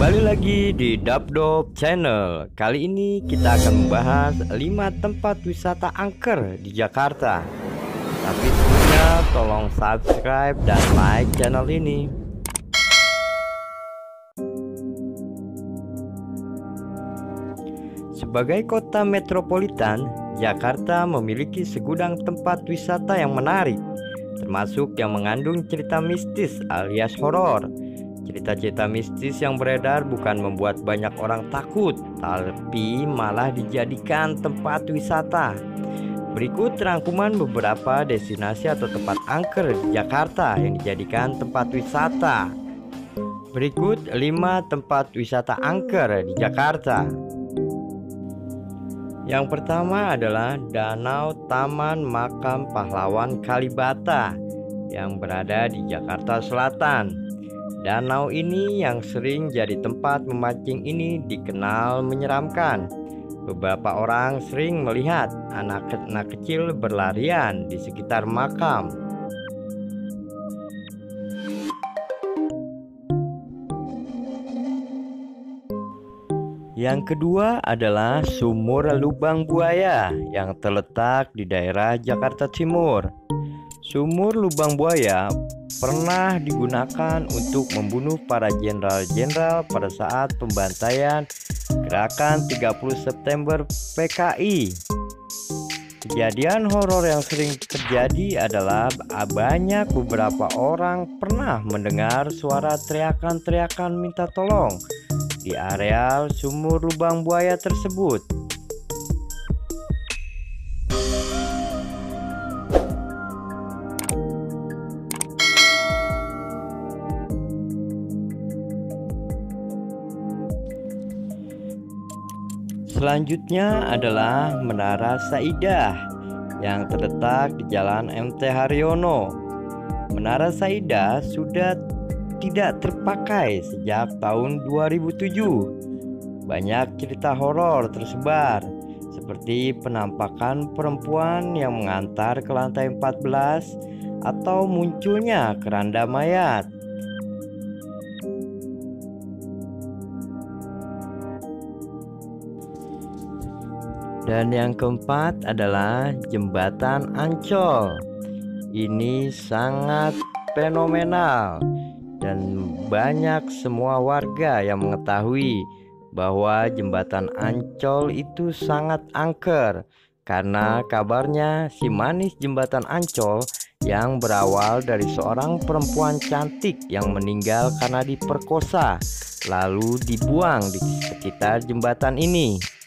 Kembali lagi di Dapdop Channel. Kali ini kita akan membahas 5 tempat wisata angker di Jakarta. Tapi sebelumnya tolong subscribe dan like channel ini. Sebagai kota metropolitan, Jakarta memiliki segudang tempat wisata yang menarik, termasuk yang mengandung cerita mistis alias horor. Cerita-cerita mistis yang beredar bukan membuat banyak orang takut, tapi malah dijadikan tempat wisata. Berikut rangkuman beberapa destinasi atau tempat angker di Jakarta yang dijadikan tempat wisata. Berikut 5 tempat wisata angker di Jakarta. Yang pertama adalah Danau Taman Makam Pahlawan Kalibata yang berada di Jakarta Selatan. Danau ini yang sering jadi tempat memancing ini dikenal menyeramkan. Beberapa orang sering melihat anak-anak kecil berlarian di sekitar makam. Yang kedua adalah Sumur Lubang Buaya yang terletak di daerah Jakarta Timur. Sumur Lubang Buaya pernah digunakan untuk membunuh para jenderal-jenderal pada saat pembantaian gerakan 30 September PKI. Kejadian horor yang sering terjadi adalah beberapa orang pernah mendengar suara teriakan-teriakan minta tolong di areal Sumur Lubang Buaya tersebut. Selanjutnya adalah Menara Saidah yang terletak di Jalan MT Haryono. Menara Saidah sudah tidak terpakai sejak tahun 2007. Banyak cerita horor tersebar, seperti penampakan perempuan yang mengantar ke lantai 14 atau munculnya keranda mayat. Dan yang keempat adalah Jembatan Ancol. Ini sangat fenomenal dan banyak semua warga yang mengetahui bahwa Jembatan Ancol itu sangat angker karena kabarnya si manis Jembatan Ancol yang berawal dari seorang perempuan cantik yang meninggal karena diperkosa lalu dibuang di sekitar jembatan ini.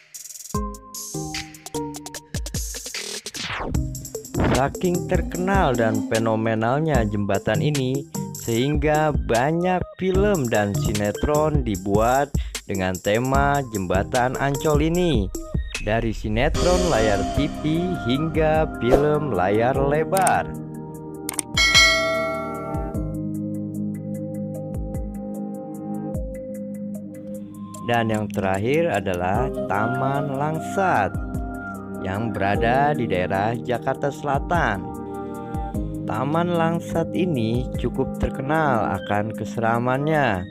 Saking terkenal dan fenomenalnya jembatan ini, sehingga banyak film dan sinetron dibuat dengan tema Jembatan Ancol ini. Dari sinetron layar TV hingga film layar lebar. Dan yang terakhir adalah Taman Langsat yang berada di daerah Jakarta Selatan. Taman Langsat ini cukup terkenal akan keseramannya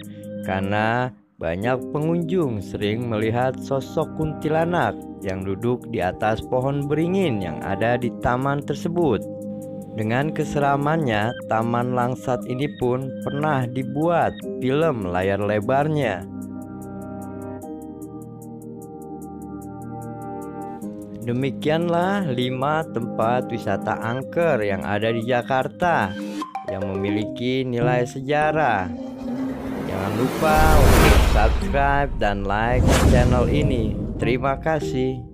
karena banyak pengunjung sering melihat sosok kuntilanak yang duduk di atas pohon beringin yang ada di taman tersebut. Dengan keseramannya, Taman Langsat ini pun pernah dibuat film layar lebarnya. Demikianlah 5 tempat wisata angker yang ada di Jakarta yang memiliki nilai sejarah. Jangan lupa untuk subscribe dan like channel ini. Terima kasih.